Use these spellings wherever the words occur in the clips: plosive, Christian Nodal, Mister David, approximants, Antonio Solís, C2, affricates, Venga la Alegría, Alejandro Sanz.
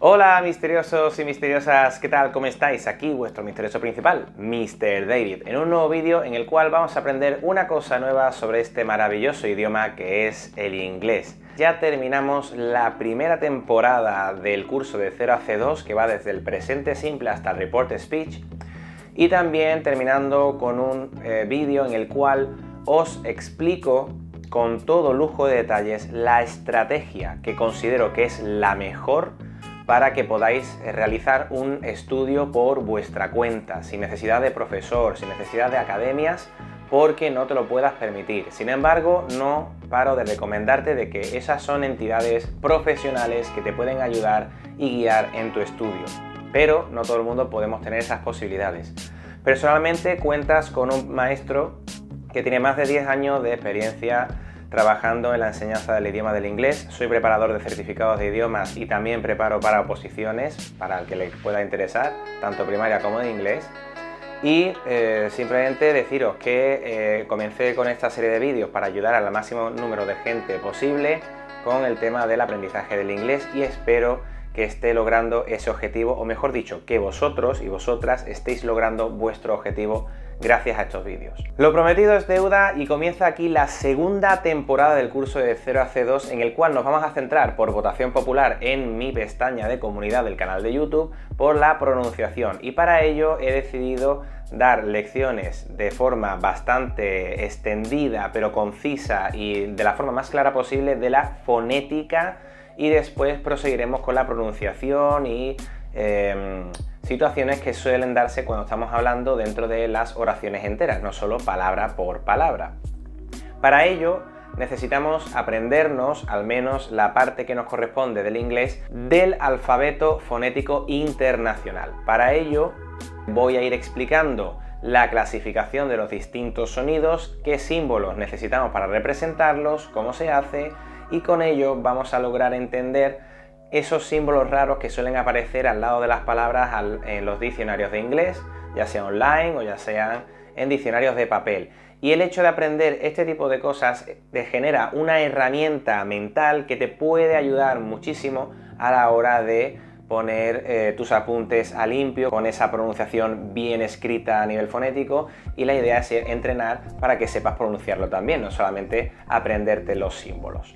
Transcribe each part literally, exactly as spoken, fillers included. Hola misteriosos y misteriosas, ¿qué tal? ¿Cómo estáis? Aquí vuestro misterioso principal, Mister David, en un nuevo vídeo en el cual vamos a aprender una cosa nueva sobre este maravilloso idioma que es el inglés. Ya terminamos la primera temporada del curso de cero a C dos, que va desde el presente simple hasta el report speech, y también terminando con un eh, vídeo en el cual os explico con todo lujo de detalles la estrategia que considero que es la mejor para que podáis realizar un estudio por vuestra cuenta, sin necesidad de profesor, sin necesidad de academias, porque no te lo puedas permitir. Sin embargo, no paro de recomendarte de que esas son entidades profesionales que te pueden ayudar y guiar en tu estudio, pero no todo el mundo podemos tener esas posibilidades. Personalmente cuentas con un maestro que tiene más de diez años de experiencia trabajando en la enseñanza del idioma del inglés. Soy preparador de certificados de idiomas y también preparo para oposiciones, para el que le pueda interesar, tanto primaria como de inglés. Y eh, simplemente deciros que eh, comencé con esta serie de vídeos para ayudar al máximo número de gente posible con el tema del aprendizaje del inglés, y espero que esté logrando ese objetivo, o mejor dicho, que vosotros y vosotras estéis logrando vuestro objetivo gracias a estos vídeos. Lo prometido es deuda y comienza aquí la segunda temporada del curso de cero a C dos, en el cual nos vamos a centrar por votación popular en mi pestaña de comunidad del canal de YouTube por la pronunciación, y para ello he decidido dar lecciones de forma bastante extendida pero concisa y de la forma más clara posible de la fonética, y después proseguiremos con la pronunciación y eh, situaciones que suelen darse cuando estamos hablando dentro de las oraciones enteras, no solo palabra por palabra. Para ello necesitamos aprendernos al menos la parte que nos corresponde del inglés del alfabeto fonético internacional. Para ello voy a ir explicando la clasificación de los distintos sonidos, qué símbolos necesitamos para representarlos, cómo se hace, y con ello vamos a lograr entender esos símbolos raros que suelen aparecer al lado de las palabras al, en los diccionarios de inglés, ya sea online o ya sean en diccionarios de papel. Y el hecho de aprender este tipo de cosas te genera una herramienta mental que te puede ayudar muchísimo a la hora de poner eh, tus apuntes a limpio, con esa pronunciación bien escrita a nivel fonético, y la idea es entrenar para que sepas pronunciarlo también, no solamente aprenderte los símbolos.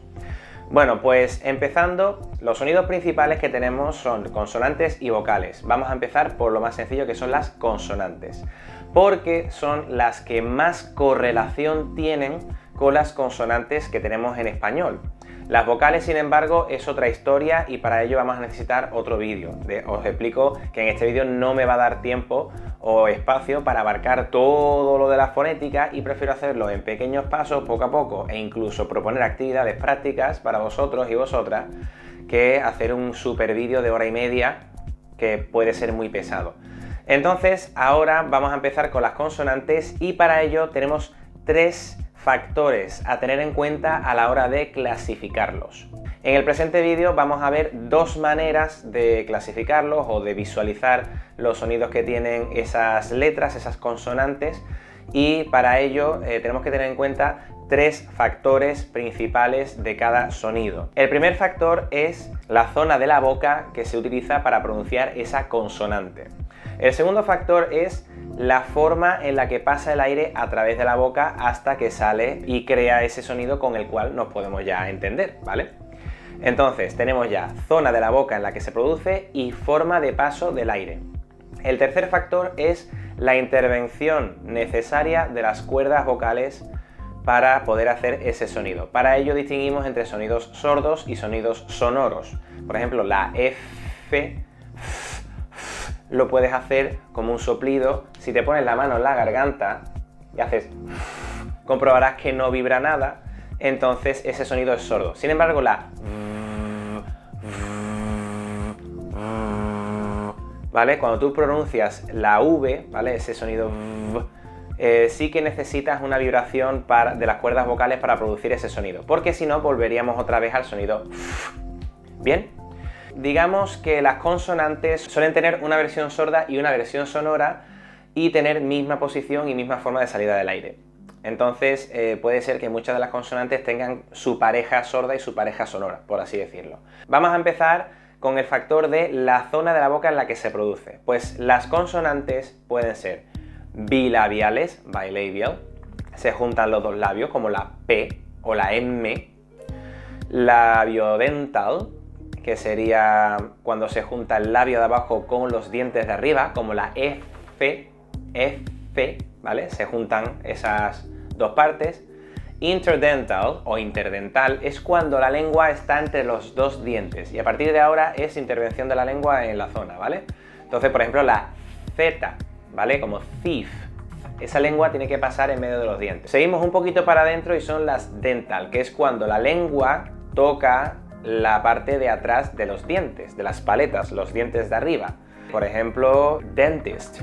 Bueno, pues empezando, los sonidos principales que tenemos son consonantes y vocales. Vamos a empezar por lo más sencillo, que son las consonantes, porque son las que más correlación tienen con las consonantes que tenemos en español. Las vocales, sin embargo, es otra historia, y para ello vamos a necesitar otro vídeo. Os explico que en este vídeo no me va a dar tiempo o espacio para abarcar todo lo de la fonética, y prefiero hacerlo en pequeños pasos, poco a poco, e incluso proponer actividades prácticas para vosotros y vosotras, que hacer un super vídeo de hora y media que puede ser muy pesado. Entonces, ahora vamos a empezar con las consonantes, y para ello tenemos tres factores a tener en cuenta a la hora de clasificarlos. En el presente vídeo vamos a ver dos maneras de clasificarlos o de visualizar los sonidos que tienen esas letras, esas consonantes, y para ello eh, tenemos que tener en cuenta tres factores principales de cada sonido. El primer factor es la zona de la boca que se utiliza para pronunciar esa consonante. El segundo factor es la forma en la que pasa el aire a través de la boca hasta que sale y crea ese sonido con el cual nos podemos ya entender, ¿vale? Entonces tenemos ya zona de la boca en la que se produce y forma de paso del aire. El tercer factor es la intervención necesaria de las cuerdas vocales para poder hacer ese sonido. Para ello distinguimos entre sonidos sordos y sonidos sonoros. Por ejemplo, la F lo puedes hacer como un soplido. Si te pones la mano en la garganta y haces, comprobarás que no vibra nada, entonces ese sonido es sordo. Sin embargo, la ¿vale? Cuando tú pronuncias la V, ¿vale? Ese sonido eh, sí que necesitas una vibración para, de las cuerdas vocales para producir ese sonido, porque si no volveríamos otra vez al sonido. ¿Bien? Digamos que las consonantes suelen tener una versión sorda y una versión sonora, y tener misma posición y misma forma de salida del aire. Entonces eh, puede ser que muchas de las consonantes tengan su pareja sorda y su pareja sonora, por así decirlo. Vamos a empezar con el factor de la zona de la boca en la que se produce. Pues las consonantes pueden ser bilabiales, bilabial, se juntan los dos labios como la P o la M, labiodental, que sería cuando se junta el labio de abajo con los dientes de arriba, como la F, F, ¿vale? Se juntan esas dos partes. Interdental o interdental es cuando la lengua está entre los dos dientes y a partir de ahora es intervención de la lengua en la zona, ¿vale? Entonces, por ejemplo, la Z, ¿vale? Como thief. Esa lengua tiene que pasar en medio de los dientes. Seguimos un poquito para adentro y son las dental, que es cuando la lengua toca la parte de atrás de los dientes, de las paletas, los dientes de arriba. Por ejemplo, dentist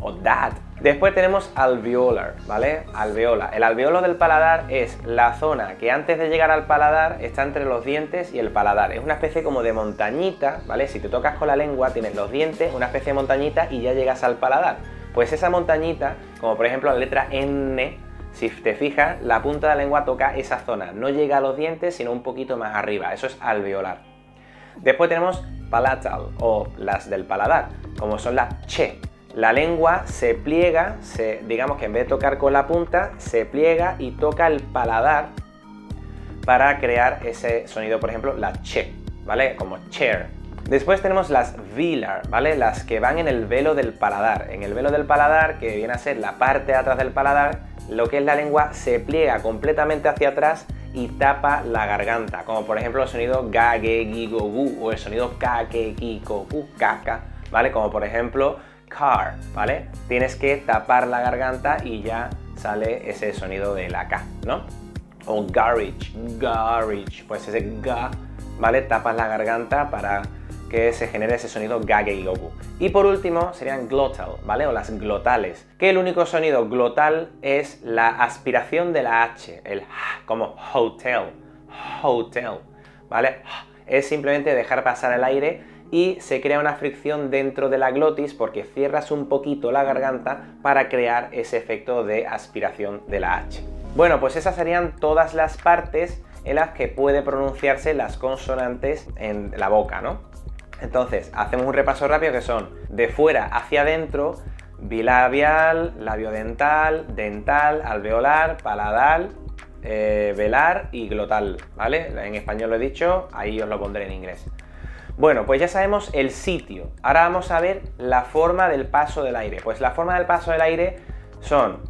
o dad. Después tenemos alveolar, ¿vale? Alveola. El alveolo del paladar es la zona que antes de llegar al paladar está entre los dientes y el paladar. Es una especie como de montañita, ¿vale? Si te tocas con la lengua tienes los dientes, una especie de montañita y ya llegas al paladar. Pues esa montañita, como por ejemplo la letra N, si te fijas, la punta de la lengua toca esa zona, no llega a los dientes sino un poquito más arriba, eso es alveolar. Después tenemos palatal o las del paladar, como son las che. La lengua se pliega, se, digamos que en vez de tocar con la punta, se pliega y toca el paladar para crear ese sonido, por ejemplo, la che, ¿vale? Como chair. Después tenemos las velar, ¿vale? Las que van en el velo del paladar. En el velo del paladar, que viene a ser la parte de atrás del paladar, lo que es la lengua se pliega completamente hacia atrás y tapa la garganta, como por ejemplo el sonido ga, ge, gi, go, gu, o el sonido ka, ke, ki, ko, ku, ka, ka, ¿vale? Como por ejemplo car, ¿vale? Tienes que tapar la garganta y ya sale ese sonido de la K, ¿no? O garage, garage, pues ese ga, ¿vale? Tapas la garganta para que se genere ese sonido gage y goku. Y por último serían glottal, ¿vale? O las glotales, que el único sonido glotal es la aspiración de la H, el H, como hotel, hotel, ¿vale? Es simplemente dejar pasar el aire y se crea una fricción dentro de la glotis porque cierras un poquito la garganta para crear ese efecto de aspiración de la H. Bueno, pues esas serían todas las partes en las que puede pronunciarse las consonantes en la boca, ¿no? Entonces, hacemos un repaso rápido que son de fuera hacia adentro, bilabial, labiodental, dental, alveolar, paladar, eh, velar y glotal, ¿vale? En español lo he dicho, ahí os lo pondré en inglés. Bueno, pues ya sabemos el sitio. Ahora vamos a ver la forma del paso del aire. Pues la forma del paso del aire son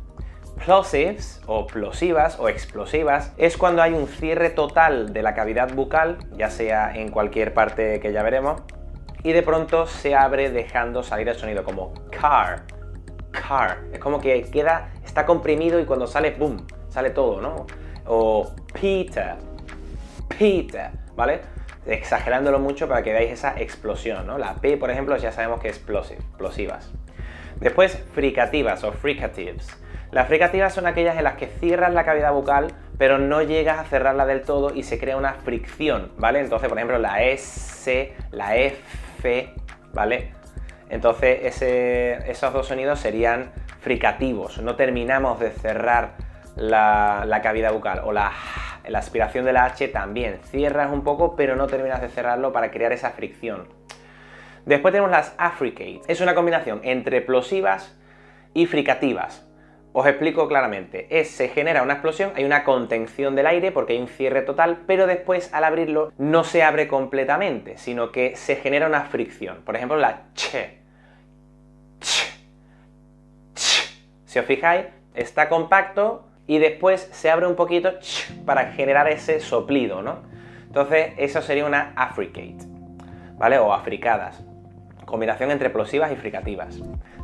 plosives o plosivas o explosivas. Es cuando hay un cierre total de la cavidad bucal, ya sea en cualquier parte que ya veremos, y de pronto se abre dejando salir el sonido como car, car. Es como que queda, está comprimido y cuando sale, boom, sale todo, ¿no? O pita, pita, ¿vale? Exagerándolo mucho para que veáis esa explosión, ¿no? La P, por ejemplo, ya sabemos que es plosive, plosivas. Después, fricativas o fricatives. Las fricativas son aquellas en las que cierras la cavidad bucal, pero no llegas a cerrarla del todo y se crea una fricción, ¿vale? Entonces, por ejemplo, la S, la F, ¿vale? Entonces, ese, esos dos sonidos serían fricativos. No terminamos de cerrar la, la cavidad bucal o la... La aspiración de la H también, cierras un poco pero no terminas de cerrarlo para crear esa fricción. Después tenemos las affricates, es una combinación entre plosivas y fricativas. Os explico claramente, es, se genera una explosión, hay una contención del aire porque hay un cierre total, pero después al abrirlo no se abre completamente, sino que se genera una fricción. Por ejemplo la che, che, che. Si os fijáis, está compacto y después se abre un poquito para generar ese soplido, ¿no? Entonces, eso sería una affricate, ¿vale? O africadas, combinación entre plosivas y fricativas.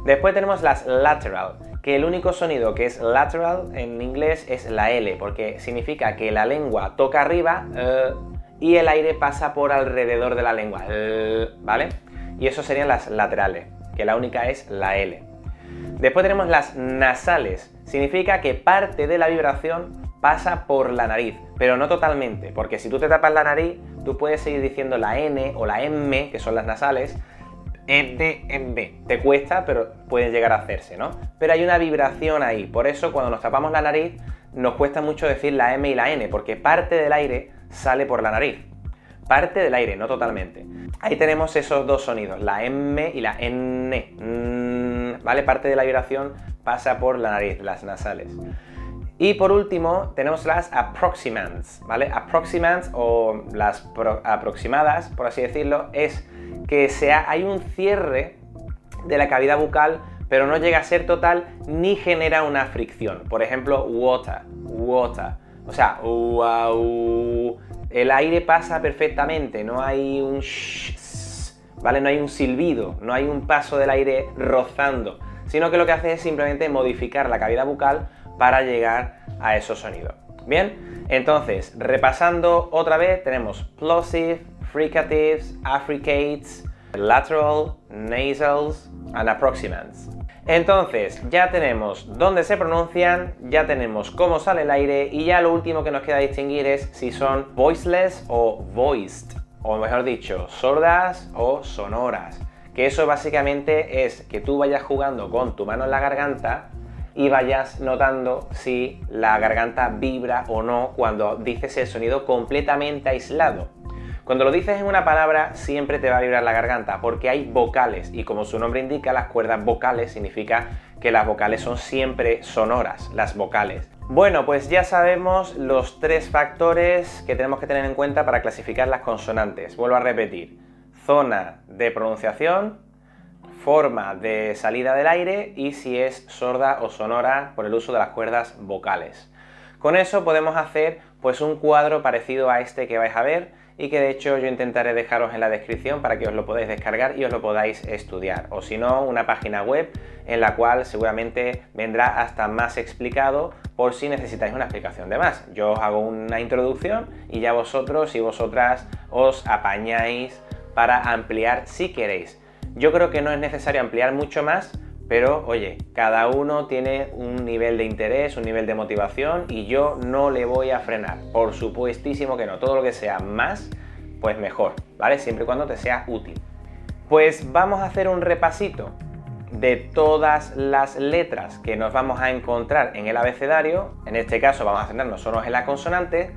Después tenemos las lateral, que el único sonido que es lateral en inglés es la L, porque significa que la lengua toca arriba uh, y el aire pasa por alrededor de la lengua, uh, ¿vale? Y eso serían las laterales, que la única es la L. Después tenemos las nasales, significa que parte de la vibración pasa por la nariz, pero no totalmente, porque si tú te tapas la nariz, tú puedes seguir diciendo la N o la M, que son las nasales, N, M. Te cuesta, pero pueden llegar a hacerse, ¿no? Pero hay una vibración ahí, por eso cuando nos tapamos la nariz, nos cuesta mucho decir la M y la N, porque parte del aire sale por la nariz. parte del aire, no totalmente. Ahí tenemos esos dos sonidos, la M y la N, ¿vale? Parte de la vibración pasa por la nariz, las nasales. Y por último tenemos las approximants, ¿vale? Approximants o las pro aproximadas, por así decirlo, es que sea, hay un cierre de la cavidad bucal, pero no llega a ser total ni genera una fricción. Por ejemplo, water, water, o sea, wow, el aire pasa perfectamente, no hay un shhh, ¿vale? No hay un silbido, no hay un paso del aire rozando, sino que lo que hace es simplemente modificar la cavidad bucal para llegar a esos sonidos. Bien, entonces, repasando otra vez, tenemos plosive, fricatives, affricates, lateral, nasals and approximants. Entonces, ya tenemos dónde se pronuncian, ya tenemos cómo sale el aire y ya lo último que nos queda distinguir es si son voiceless o voiced, o mejor dicho, sordas o sonoras. Que eso básicamente es que tú vayas jugando con tu mano en la garganta y vayas notando si la garganta vibra o no cuando dices el sonido completamente aislado. Cuando lo dices en una palabra siempre te va a vibrar la garganta porque hay vocales y como su nombre indica, las cuerdas vocales significa que las vocales son siempre sonoras, las vocales. Bueno, pues ya sabemos los tres factores que tenemos que tener en cuenta para clasificar las consonantes. Vuelvo a repetir, zona de pronunciación, forma de salida del aire y si es sorda o sonora por el uso de las cuerdas vocales. Con eso podemos hacer pues un cuadro parecido a este que vais a ver y que de hecho yo intentaré dejaros en la descripción para que os lo podáis descargar y os lo podáis estudiar, o si no, una página web en la cual seguramente vendrá hasta más explicado por si necesitáis una explicación de más. Yo os hago una introducción y ya vosotros y vosotras os apañáis para ampliar si queréis. Yo creo que no es necesario ampliar mucho más, pero oye, cada uno tiene un nivel de interés, un nivel de motivación y yo no le voy a frenar, por supuestísimo que no, todo lo que sea más, pues mejor, ¿vale? Siempre y cuando te sea útil. Pues vamos a hacer un repasito de todas las letras que nos vamos a encontrar en el abecedario, en este caso vamos a centrarnos solo en la consonante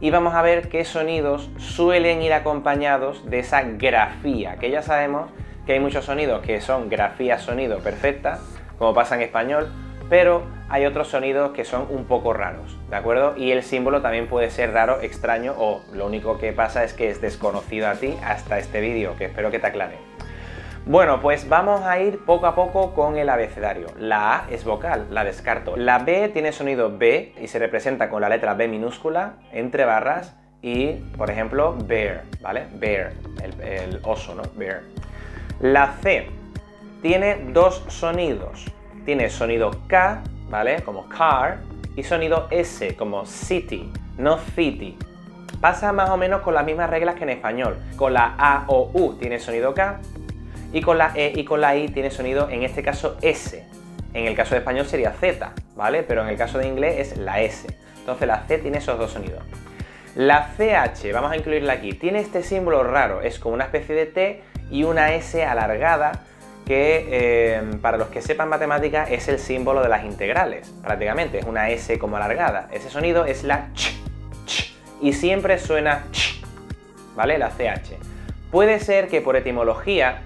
y vamos a ver qué sonidos suelen ir acompañados de esa grafía, que ya sabemos que hay muchos sonidos que son grafías sonido perfecta, como pasa en español, pero hay otros sonidos que son un poco raros, ¿de acuerdo? Y el símbolo también puede ser raro, extraño o lo único que pasa es que es desconocido a ti hasta este vídeo, que espero que te aclare. Bueno, pues vamos a ir poco a poco con el abecedario. La A es vocal, la descarto. La B tiene sonido B y se representa con la letra B minúscula, entre barras y, por ejemplo, bear, ¿vale? Bear, el, el oso, ¿no? Bear. La C tiene dos sonidos, tiene sonido K, ¿vale? Como car, y sonido S, como city, no city. Pasa más o menos con las mismas reglas que en español. Con la A o U tiene sonido K, y con la E y con la I tiene sonido, en este caso, S. En el caso de español sería Z, ¿vale? Pero en el caso de inglés es la S. Entonces la C tiene esos dos sonidos. La C H, vamos a incluirla aquí, tiene este símbolo raro, es como una especie de T, y una S alargada que, eh, para los que sepan matemáticas, es el símbolo de las integrales, prácticamente, es una S como alargada. Ese sonido es la ch, ch, y siempre suena ch, ¿vale? La C H. Puede ser que por etimología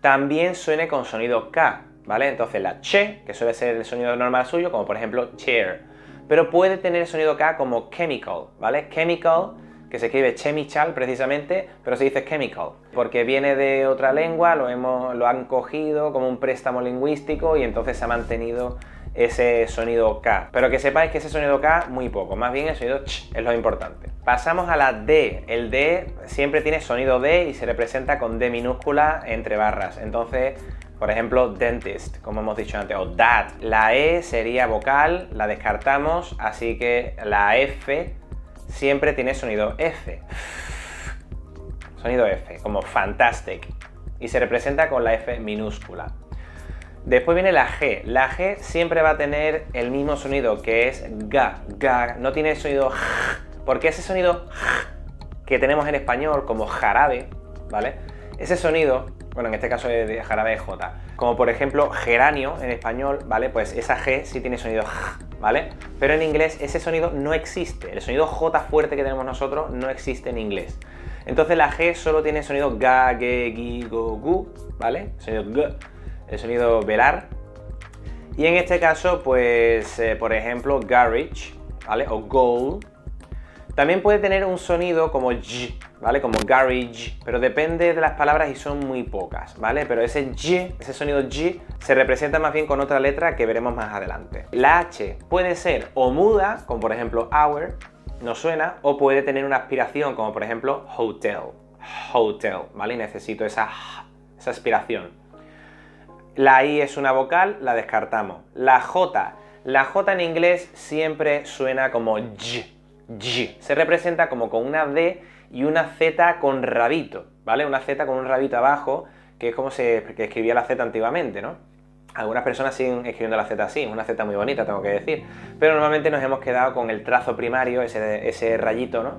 también suene con sonido K, ¿vale? Entonces la che, que suele ser el sonido normal suyo, como por ejemplo chair, pero puede tener sonido K como chemical, ¿vale? Chemical, que se escribe chemical precisamente, pero se dice chemical, porque viene de otra lengua, lo, hemos, lo han cogido como un préstamo lingüístico y entonces se ha mantenido ese sonido K. Pero que sepáis que ese sonido K muy poco, más bien el sonido ch es lo importante. Pasamos a la D. El D siempre tiene sonido D y se representa con D minúscula entre barras. Entonces, por ejemplo, dentist, como hemos dicho antes, o dad. La E sería vocal, la descartamos, así que la F siempre tiene sonido F, sonido F, como fantastic, y se representa con la F minúscula. Después viene la G. La G siempre va a tener el mismo sonido, que es ga, ga, no tiene el sonido j, porque ese sonido j que tenemos en español como jarabe, ¿vale? Ese sonido, bueno, en este caso es de jarabe de J, como por ejemplo geranio en español, ¿vale? Pues esa G sí tiene sonido j, ¿vale? Pero en inglés ese sonido no existe, el sonido J fuerte que tenemos nosotros no existe en inglés. Entonces la G solo tiene sonido ga, ge, gi, go, gu, ¿vale? Sonido g, el sonido velar. Y en este caso, pues, eh, por ejemplo, garage, ¿vale? O goal. También puede tener un sonido como y, ¿vale? Como garage, pero depende de las palabras y son muy pocas, ¿vale? Pero ese y, ese sonido y, se representa más bien con otra letra que veremos más adelante. La H puede ser o muda, como por ejemplo hour, no suena, o puede tener una aspiración, como por ejemplo hotel, hotel, ¿vale? Y necesito esa, esa aspiración. La I es una vocal, la descartamos. La J, la J en inglés siempre suena como y. Y. Se representa como con una D y una Z con rabito, ¿vale? Una Z con un rabito abajo, que es como se que escribía la Z antiguamente, ¿no? Algunas personas siguen escribiendo la Z así, es una Z muy bonita, tengo que decir. Pero normalmente nos hemos quedado con el trazo primario, ese, ese rayito, ¿no?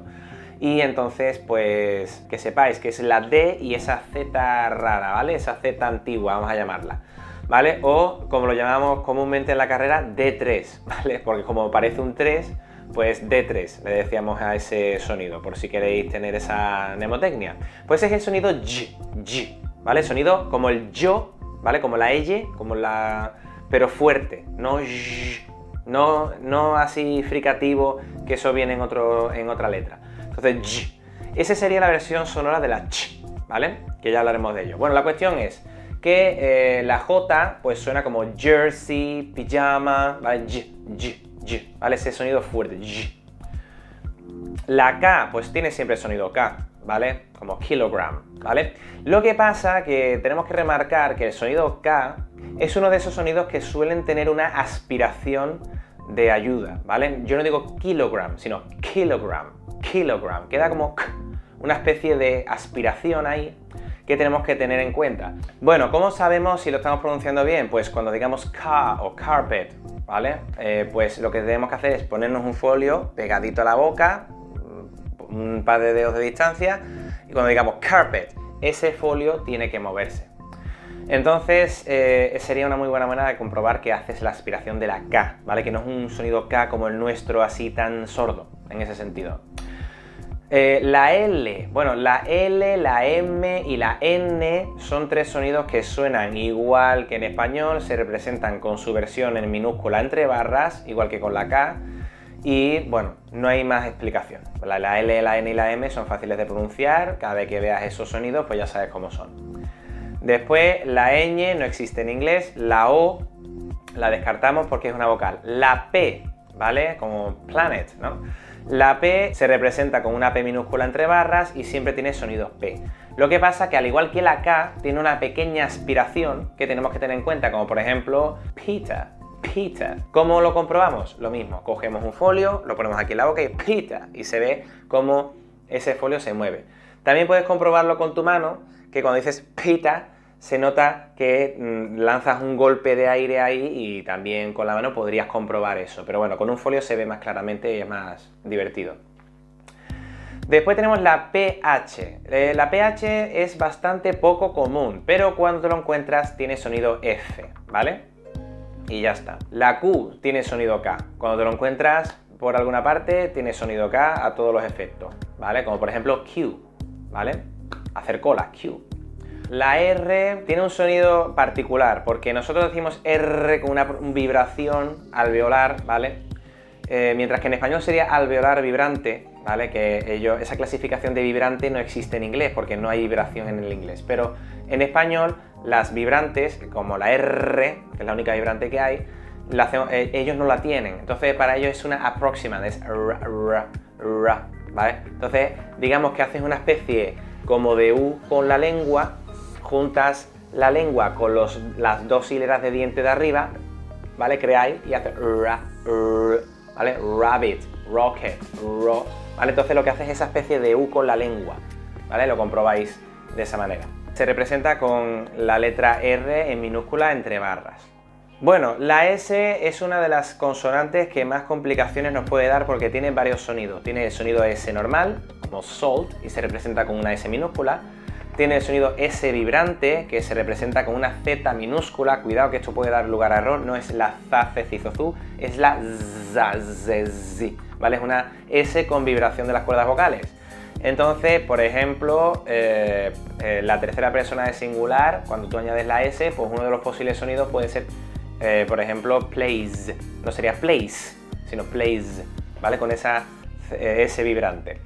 Y entonces, pues, que sepáis que es la D y esa Z rara, ¿vale? Esa Z antigua, vamos a llamarla, ¿vale? O, como lo llamamos comúnmente en la carrera, D tres, ¿vale? Porque como parece un tres... pues D tres, le decíamos a ese sonido, por si queréis tener esa mnemotecnia. Pues es el sonido Y, Y, ¿vale? Sonido como el yo, ¿vale? Como la Y, como la... pero fuerte, no Y, no, no así fricativo, que eso viene en, otro, en otra letra. Entonces Y, esa sería la versión sonora de la Ch, ¿vale? Que ya hablaremos de ello. Bueno, la cuestión es que eh, la J, pues suena como jersey, pijama, ¿vale? Y, Y. Y, ¿vale? Ese sonido fuerte. Y. La K, pues tiene siempre el sonido K, ¿vale? Como kilogram, ¿vale? Lo que pasa que tenemos que remarcar que el sonido K es uno de esos sonidos que suelen tener una aspiración de ayuda, ¿vale? Yo no digo kilogram, sino kilogram, kilogram. Queda como K, una especie de aspiración ahí que tenemos que tener en cuenta. Bueno, ¿cómo sabemos si lo estamos pronunciando bien? Pues cuando digamos car o carpet, ¿vale? Eh, pues lo que tenemos que hacer es ponernos un folio pegadito a la boca, un par de dedos de distancia, y cuando digamos carpet, ese folio tiene que moverse. Entonces, eh, sería una muy buena manera de comprobar que haces la aspiración de la K, ¿vale? Que no es un sonido K como el nuestro, así tan sordo, en ese sentido. Eh, la L, bueno, la L, la M y la N son tres sonidos que suenan igual que en español, se representan con su versión en minúscula entre barras, igual que con la K, y bueno, no hay más explicación. La, la L, la N y la M son fáciles de pronunciar, cada vez que veas esos sonidos pues ya sabes cómo son. Después, la ñ no existe en inglés, la O la descartamos porque es una vocal. La P, ¿vale? Como planet, ¿no? La P se representa con una P minúscula entre barras y siempre tiene sonidos P. Lo que pasa que al igual que la K, tiene una pequeña aspiración que tenemos que tener en cuenta, como por ejemplo, pita, pita. ¿Cómo lo comprobamos? Lo mismo, cogemos un folio, lo ponemos aquí en la boca y pita, y se ve cómo ese folio se mueve. También puedes comprobarlo con tu mano, que cuando dices pita, se nota que lanzas un golpe de aire ahí y también con la mano podrías comprobar eso. Pero bueno, con un folio se ve más claramente y es más divertido. Después tenemos la P H. Eh, la P H es bastante poco común, pero cuando te lo encuentras tiene sonido F, ¿vale? Y ya está. La Q tiene sonido K. Cuando te lo encuentras por alguna parte tiene sonido K a todos los efectos, ¿vale? Como por ejemplo Q, ¿vale? Hacer cola, Q. La R tiene un sonido particular, porque nosotros decimos R con una vibración alveolar, ¿vale? Eh, mientras que en español sería alveolar vibrante, ¿vale? Que ello, esa clasificación de vibrante no existe en inglés, porque no hay vibración en el inglés. Pero en español, las vibrantes, como la R, que es la única vibrante que hay, la hacemos, eh, ellos no la tienen. Entonces, para ellos es una aproximada, es R, R, R, ¿vale? Entonces, digamos que haces una especie como de U con la lengua, juntas la lengua con los, las dos hileras de diente de arriba, ¿vale? Creáis y haces ra, ra, ¿vale? Rabbit, rocket, ro, ¿vale? Entonces lo que haces es esa especie de U con la lengua, ¿vale? Lo comprobáis de esa manera. Se representa con la letra R en minúscula entre barras. Bueno, la S es una de las consonantes que más complicaciones nos puede dar porque tiene varios sonidos. Tiene el sonido S normal, como salt, y se representa con una S minúscula. Tiene el sonido S vibrante, que se representa con una Z minúscula. Cuidado que esto puede dar lugar a error. No es la za, ce, ci, zo, zu, es la za, ze, zi, ¿vale? Es una S con vibración de las cuerdas vocales. Entonces, por ejemplo, eh, eh, la tercera persona de singular, cuando tú añades la S, pues uno de los posibles sonidos puede ser, eh, por ejemplo, plays. No sería plays, sino plays, ¿vale? Con esa eh, S vibrante.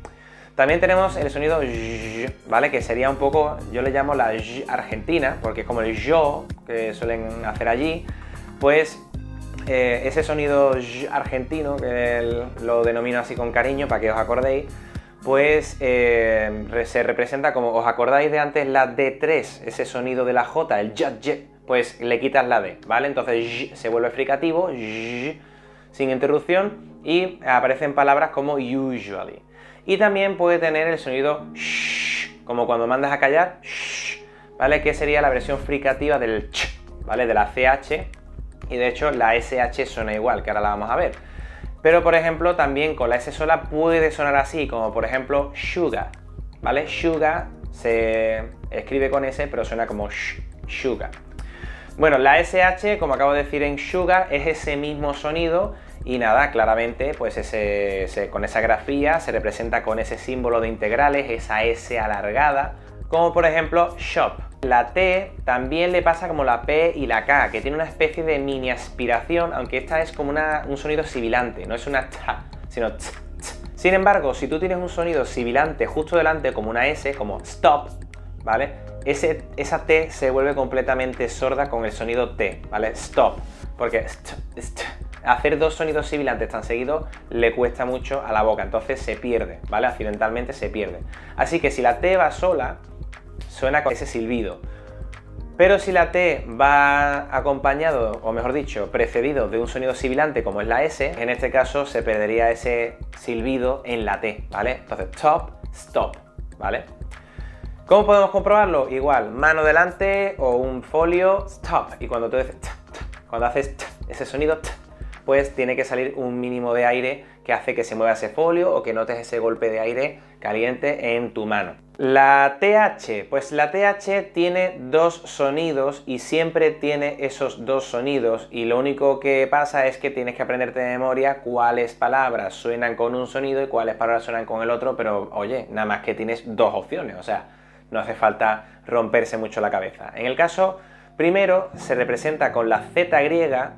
También tenemos el sonido y, ¿vale? Que sería un poco, yo le llamo la y argentina, porque es como el yo que suelen hacer allí, pues eh, ese sonido y argentino, que lo denomino así con cariño para que os acordéis, pues eh, se representa como, ¿os acordáis de antes la D tres? Ese sonido de la J, el j, j, pues le quitas la D, ¿vale? Entonces y se vuelve fricativo, y, sin interrupción, y aparecen palabras como usually. Y también puede tener el sonido sh, como cuando mandas a callar, sh, ¿vale? Que sería la versión fricativa del ch, ¿vale? De la C H, y de hecho la S H suena igual, que ahora la vamos a ver. Pero por ejemplo también con la S sola puede sonar así, como por ejemplo sugar, ¿vale? Sugar se escribe con S pero suena como sh, sugar. Bueno, la S H, como acabo de decir en sugar, es ese mismo sonido. Y nada, claramente, pues ese, ese, con esa grafía se representa con ese símbolo de integrales, esa S alargada, como por ejemplo shop. La T también le pasa como la P y la K, que tiene una especie de mini aspiración, aunque esta es como una, un sonido sibilante, no es una ta, sino t, t. Sin embargo, si tú tienes un sonido sibilante justo delante como una S, como stop, ¿vale? Ese, esa T se vuelve completamente sorda con el sonido T, ¿vale? Stop, porque st, st. Hacer dos sonidos sibilantes tan seguidos le cuesta mucho a la boca, entonces se pierde, ¿vale? Accidentalmente se pierde. Así que si la T va sola, suena con ese silbido. Pero si la T va acompañado, o mejor dicho, precedido de un sonido sibilante como es la S, en este caso se perdería ese silbido en la T, ¿vale? Entonces, top, stop, ¿vale? ¿Cómo podemos comprobarlo? Igual, mano delante o un folio, stop. Y cuando tú dices, t, t, cuando haces t, ese sonido, t, pues tiene que salir un mínimo de aire que hace que se mueva ese folio o que notes ese golpe de aire caliente en tu mano. La T H, pues la T H tiene dos sonidos y siempre tiene esos dos sonidos, y lo único que pasa es que tienes que aprenderte de memoria cuáles palabras suenan con un sonido y cuáles palabras suenan con el otro, pero oye, nada más que tienes dos opciones, o sea, no hace falta romperse mucho la cabeza. En el caso primero se representa con la Z griega,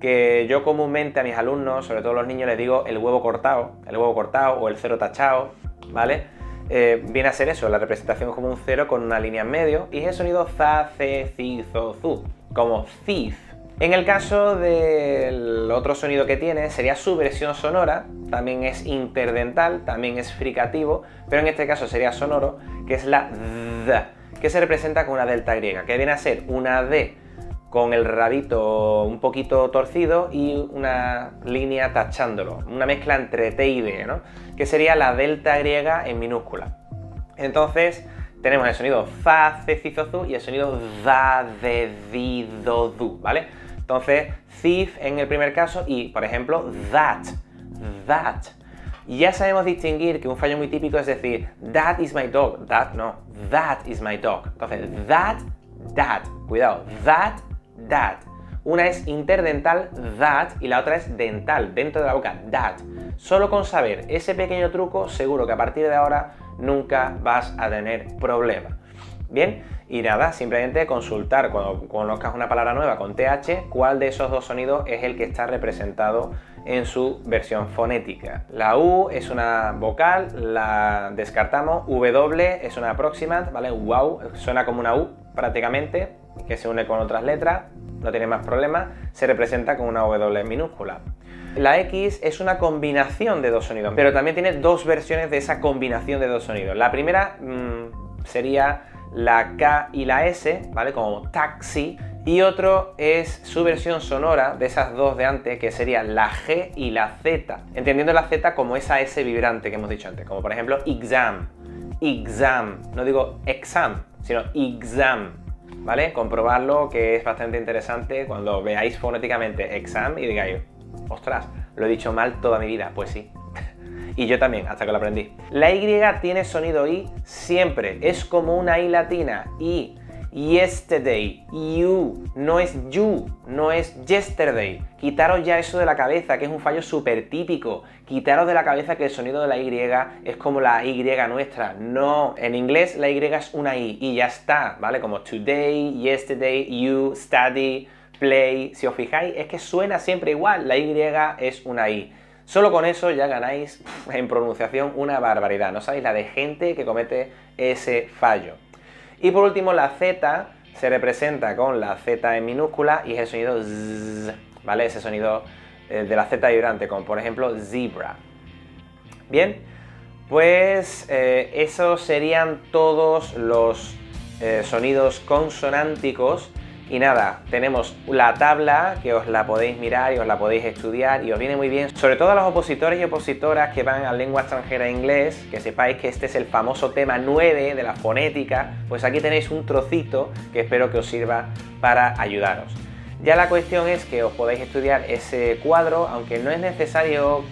que yo comúnmente a mis alumnos, sobre todo a los niños, les digo el huevo cortado, el huevo cortado o el cero tachado, ¿vale? Eh, viene a ser eso, la representación es como un cero con una línea en medio y es el sonido za, ce, ci, zo, zu, como thief. En el caso del otro sonido que tiene, sería su versión sonora, también es interdental, también es fricativo, pero en este caso sería sonoro, que es la D, que se representa con una delta griega, que viene a ser una D con el rabito un poquito torcido y una línea tachándolo, una mezcla entre T y D, ¿no? Que sería la delta griega en minúscula. Entonces tenemos el sonido fa, ce, ci, zo, zu y el sonido da, de, di, do, du, ¿vale? Entonces thief en el primer caso y, por ejemplo, that, that. Y ya sabemos distinguir que un fallo muy típico es decir that is my dog, that no, that is my dog. Entonces that, that, cuidado, that, that. Una es interdental, that, y la otra es dental, dentro de la boca, that. Solo con saber ese pequeño truco, seguro que a partir de ahora nunca vas a tener problema. Bien, y nada, simplemente consultar cuando conozcas una palabra nueva con T H, cuál de esos dos sonidos es el que está representado en su versión fonética. La U es una vocal, la descartamos, W es una proximant, ¿vale? Wow, suena como una U prácticamente, que se une con otras letras, no tiene más problemas, se representa con una W minúscula. La X es una combinación de dos sonidos, pero también tiene dos versiones de esa combinación de dos sonidos. La primera mmm, sería la K y la S, ¿vale? Como taxi, y otro es su versión sonora de esas dos de antes, que sería la G y la Z, entendiendo la Z como esa S vibrante que hemos dicho antes, como por ejemplo exam, exam, no digo exam, sino exam. ¿Vale? Comprobarlo, que es bastante interesante cuando veáis fonéticamente exam y digáis, ostras, lo he dicho mal toda mi vida. Pues sí. Y yo también, hasta que lo aprendí. La Y tiene sonido I siempre, es como una I latina, I. yesterday, you, no es you, no es yesterday. Quitaros ya eso de la cabeza, que es un fallo súper típico. Quitaros de la cabeza que el sonido de la Y es como la Y nuestra. No, en inglés la Y es una I y ya está, ¿vale? Como today, yesterday, you, study, play. Si os fijáis, es que suena siempre igual, la Y es una I. Solo con eso ya ganáis en pronunciación una barbaridad, ¿no sabéis? La de gente que comete ese fallo. Y por último, la Z se representa con la Z en minúscula y es el sonido Z, ¿vale? Ese sonido de la Z vibrante, como por ejemplo zebra. Bien, pues eh, esos serían todos los eh, sonidos consonánticos. Y nada, tenemos la tabla que os la podéis mirar y os la podéis estudiar y os viene muy bien. Sobre todo a los opositores y opositoras que van a lengua extranjera e inglés, que sepáis que este es el famoso tema nueve de la fonética, pues aquí tenéis un trocito que espero que os sirva para ayudaros. Ya la cuestión es que os podéis estudiar ese cuadro, aunque no es necesario,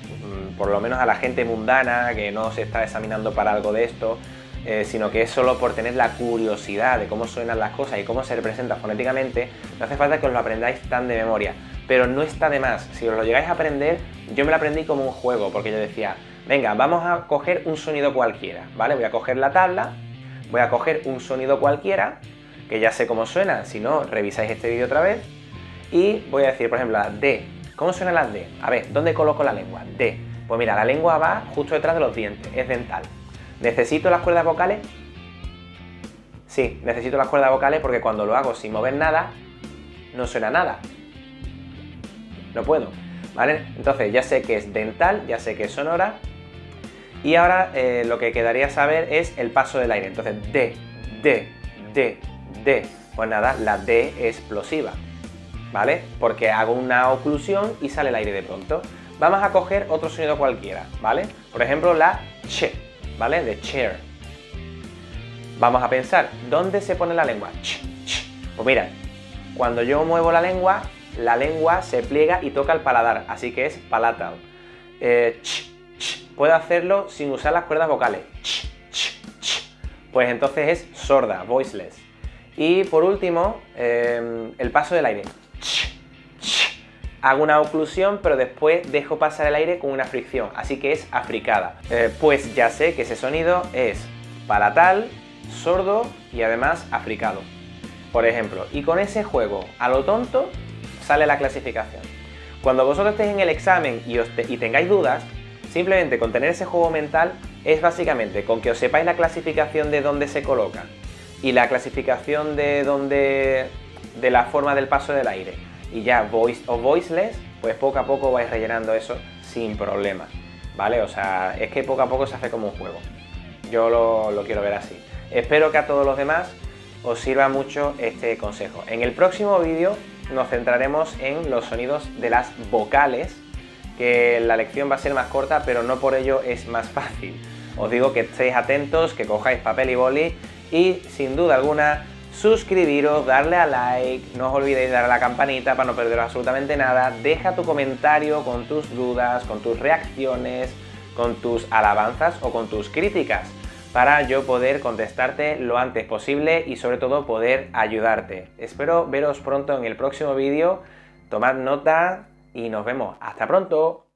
por lo menos a la gente mundana que no se está examinando para algo de esto, Eh, sino que es solo por tener la curiosidad de cómo suenan las cosas y cómo se representan fonéticamente. No hace falta que os lo aprendáis tan de memoria, pero no está de más. Si os lo llegáis a aprender, yo me lo aprendí como un juego, porque yo decía, venga, vamos a coger un sonido cualquiera, ¿vale? Voy a coger la tabla, voy a coger un sonido cualquiera, que ya sé cómo suena, si no, revisáis este vídeo otra vez, y voy a decir, por ejemplo, la D. ¿Cómo suenan las D? A ver, ¿dónde coloco la lengua? D. Pues mira, la lengua va justo detrás de los dientes, es dental. ¿Necesito las cuerdas vocales? Sí, necesito las cuerdas vocales porque cuando lo hago sin mover nada, no suena nada. No puedo, ¿vale? Entonces ya sé que es dental, ya sé que es sonora. Y ahora eh, lo que quedaría saber es el paso del aire. Entonces D, D, D, D. Pues nada, la D es plosiva, ¿vale? Porque hago una oclusión y sale el aire de pronto. Vamos a coger otro sonido cualquiera, ¿vale? Por ejemplo, la Ch. ¿Vale? De chair. Vamos a pensar, ¿dónde se pone la lengua? Ch, ch. Pues mira, cuando yo muevo la lengua, la lengua se pliega y toca el paladar, así que es palatal. Eh, ch, ch. Puedo hacerlo sin usar las cuerdas vocales. Ch, ch, ch. Pues entonces es sorda, voiceless. Y por último, eh, el paso del aire. Ch, ch. Hago una oclusión, pero después dejo pasar el aire con una fricción, así que es africada. Eh, pues ya sé que ese sonido es palatal, sordo y además africado, por ejemplo. Y con ese juego, a lo tonto, sale la clasificación. Cuando vosotros estéis en el examen y, os te y tengáis dudas, simplemente con tener ese juego mental es básicamente con que os sepáis la clasificación de dónde se coloca y la clasificación de, dónde, de la forma del paso del aire. Y ya voice o voiceless, pues poco a poco vais rellenando eso sin problemas, ¿vale? O sea, es que poco a poco se hace como un juego. Yo lo, lo quiero ver así. Espero que a todos los demás os sirva mucho este consejo. En el próximo vídeo nos centraremos en los sonidos de las vocales, que la lección va a ser más corta, pero no por ello es más fácil. Os digo que estéis atentos, que cojáis papel y boli y, sin duda alguna, suscribiros, darle a like, no os olvidéis de darle a la campanita para no perderos absolutamente nada. Deja tu comentario con tus dudas, con tus reacciones, con tus alabanzas o con tus críticas para yo poder contestarte lo antes posible y sobre todo poder ayudarte. Espero veros pronto en el próximo vídeo, tomad nota y nos vemos. ¡Hasta pronto!